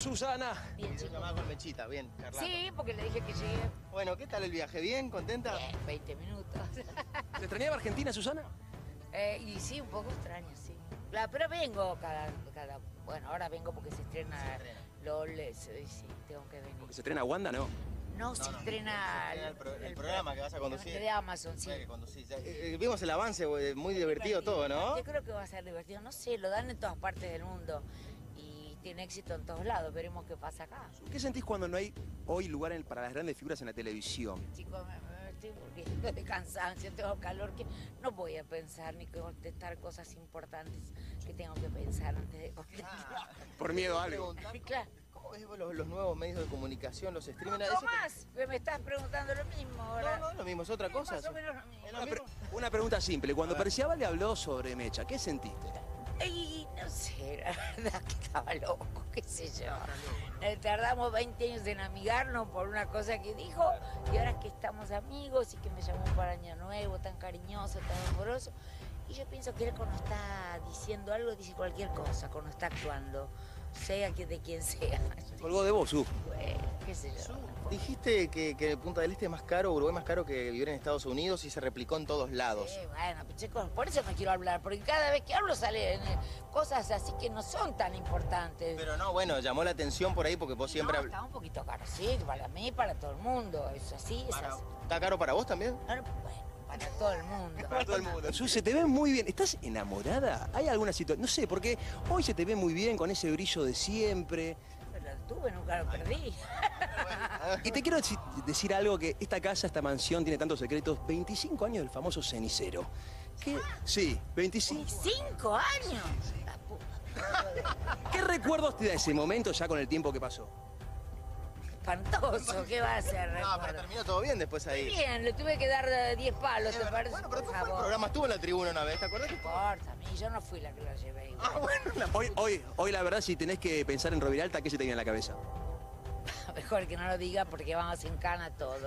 Susana. Bien, chicos. Nomás con Mechita, bien, charlando. Sí, porque le dije que llegué. Bueno, ¿qué tal el viaje? ¿Bien? ¿Contenta? Bien, 20 minutos. ¿Te extrañaba Argentina, Susana? Y sí, un poco extraña, sí. Pero vengo cada... Bueno, ahora vengo porque se estrena... LOL, sí, tengo que venir. ¿Porque se estrena Wanda, no? No, se estrena el programa que vas a conducir. De Amazon, sí. Vimos el avance, muy divertido todo, ¿no? Yo creo que va a ser divertido, no sé, lo dan en todas partes del mundo. Y tiene éxito en todos lados, veremos qué pasa acá. ¿Qué sentís cuando no hay hoy lugar para las grandes figuras en la televisión? Chicos, me estoy muriendo de cansancio, tengo calor, que no voy a pensar ni contestar cosas importantes que tengo que pensar antes de contestar. Ah, por miedo a algo. Claro. Los nuevos medios de comunicación, los streaming... No, más, que me estás preguntando lo mismo ahora. No, lo mismo, es otra cosa. Más o menos lo mismo. Una pregunta simple, cuando Perciaba le habló sobre Mecha, ¿qué sentiste? Ay, no sé, la verdad que estaba loco, qué sé yo. Tardamos 20 años en amigarnos por una cosa que dijo, y ahora que estamos amigos y que me llamó para Año Nuevo, tan cariñoso, tan amoroso, y yo pienso que él cuando está diciendo algo, dice cualquier cosa, cuando está actuando. Sea de quien sea. Colgó de vos, Su. Qué sé yo. Dijiste que Punta del Este es más caro, Uruguay más caro que vivir en Estados Unidos y se replicó en todos lados. Sí, bueno, chicos, por eso no quiero hablar, porque cada vez que hablo salen cosas así que no son tan importantes. Pero no, bueno, llamó la atención por ahí porque vos siempre... No, está un poquito caro, sí, para mí, para todo el mundo, es así, es así. ¿Está caro para vos también? No, no, bueno. Para todo el mundo. Para todo el mundo. Su, se te ve muy bien. ¿Estás enamorada? ¿Hay alguna situación? No sé, porque hoy se te ve muy bien con ese brillo de siempre. Pero lo tuve, nunca lo perdí. Y te quiero decir algo, que esta casa, esta mansión, tiene tantos secretos. 25 años del famoso cenicero. ¿Qué? Sí, 25. ¿25 años? La puta. ¿Qué recuerdos te da ese momento ya con el tiempo que pasó? Espantoso, ¿qué va a hacer? No, pero terminó todo bien después ahí. Muy bien, le tuve que dar 10 palos, ¿te parece? Bueno, pero tú fue el programa, estuvo en la tribuna una vez, ¿te acordás? No importa, yo no fui la que lo llevé igual. Ah, bueno, hoy la verdad, si tenés que pensar en Rovira Alta, ¿qué se te viene en la cabeza? Mejor que no lo diga porque vamos en cana todos.